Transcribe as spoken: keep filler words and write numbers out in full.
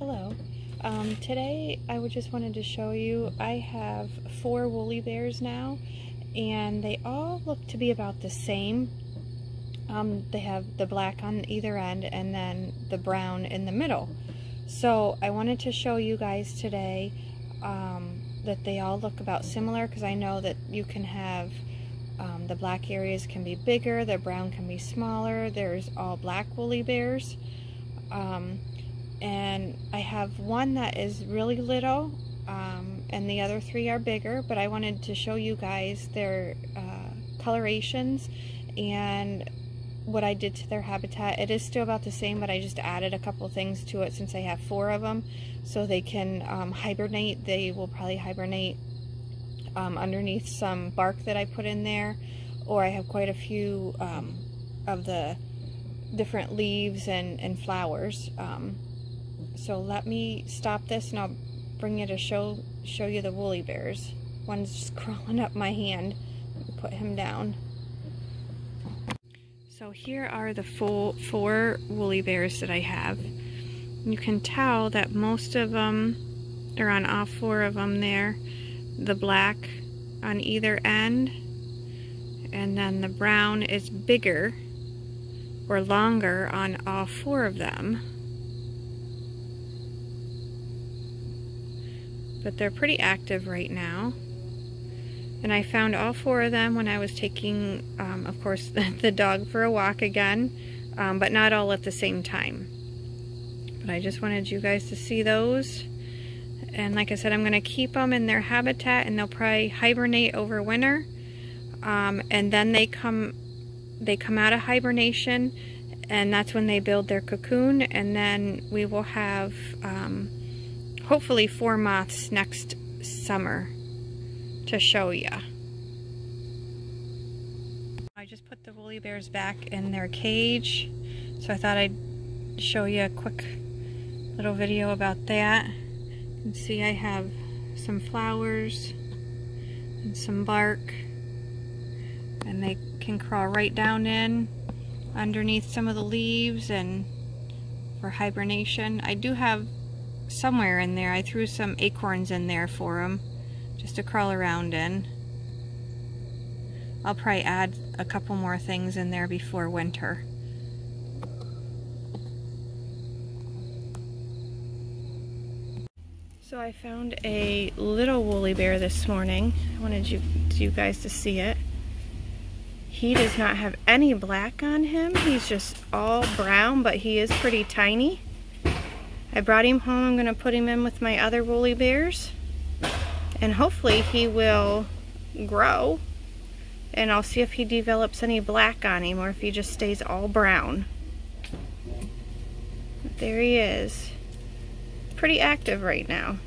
Hello. Um, today I would just wanted to show you, I have four woolly bears now, and they all look to be about the same. Um, they have the black on either end and then the brown in the middle. So I wanted to show you guys today um, that they all look about similar, because I know that you can have um, the black areas can be bigger, the brown can be smaller. There's all black woolly bears. Um, and I have one that is really little, um, and the other three are bigger, but I wanted to show you guys their uh, colorations and what I did to their habitat. It is still about the same, but I just added a couple things to it since I have four of them, so they can um, hibernate. They will probably hibernate um, underneath some bark that I put in there, or I have quite a few um, of the different leaves and, and flowers. Um, so let me stop this and I'll bring you to show show you the woolly bears. One's just crawling up my hand. Let me put him down. So here are the full four woolly bears that I have. You can tell that most of them, they're on all four of them there, the black on either end, and then the brown is bigger or longer on all four of them. But they're pretty active right now. And I found all four of them when I was taking, um, of course, the, the dog for a walk again, um, but not all at the same time. But I just wanted you guys to see those. And like I said, I'm gonna keep them in their habitat, and they'll probably hibernate over winter. Um, and then they come They come out of hibernation, and that's when they build their cocoon, and then we will have um, hopefully four moths next summer to show you. I just put the woolly bears back in their cage, so I thought I'd show you a quick little video about that. You can see I have some flowers and some bark, and they can crawl right down in underneath some of the leaves and for hibernation. I do have somewhere in there, I threw some acorns in there for them just to crawl around in. I'll probably add a couple more things in there before winter. So I found a little woolly bear this morning. I wanted you, you guys to see it. He does not have any black on him. He's just all brown, but he is pretty tiny. I brought him home. I'm going to put him in with my other woolly bears, and hopefully he will grow, and I'll see if he develops any black on him or if he just stays all brown. But there he is. Pretty active right now.